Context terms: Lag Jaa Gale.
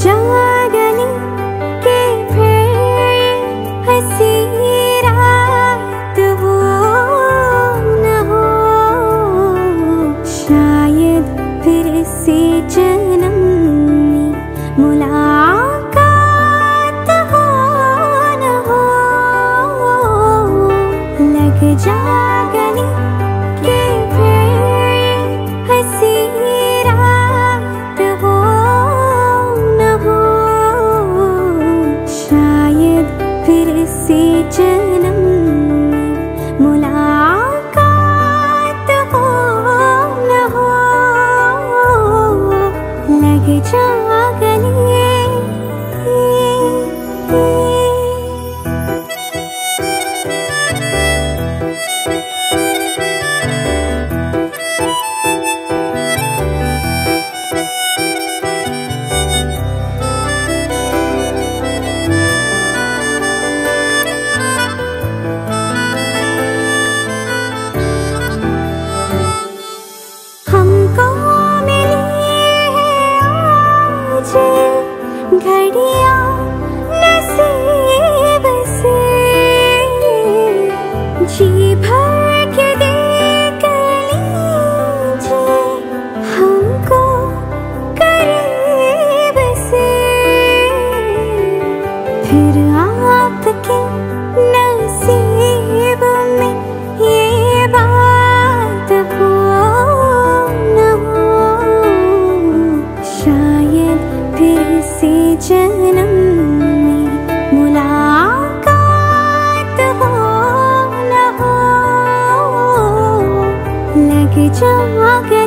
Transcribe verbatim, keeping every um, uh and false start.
जा गली के फिर हंसी रात वो न हो, शायद फिर से जन्म में मुलाकात हो न हो। लग जा गली के फिर हंसी जन्म मुलाकात हो न हो। लग जा गले घड़िया नसीब से जी भर के देख लीजिए हमको करीब से, फिर आपके नसीब में ये बात हो न हो, शायद फिर से जन्म में मुलाकात हो न हो। लग जा गले।